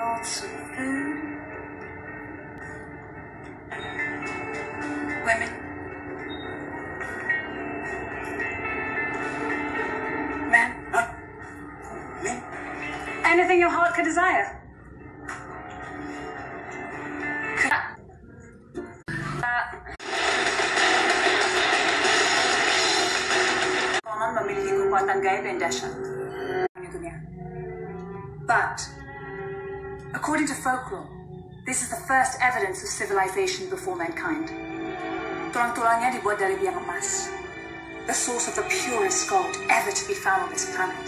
lots of food. Women. Men. Men. Anything your heart could desire. Konon memiliki kekuatan gaib yang dahsyat. But, according to folklore, this is the first evidence of civilization before mankind. Torantulangeli Bodali Biamas, the source of the purest gold ever to be found on this planet.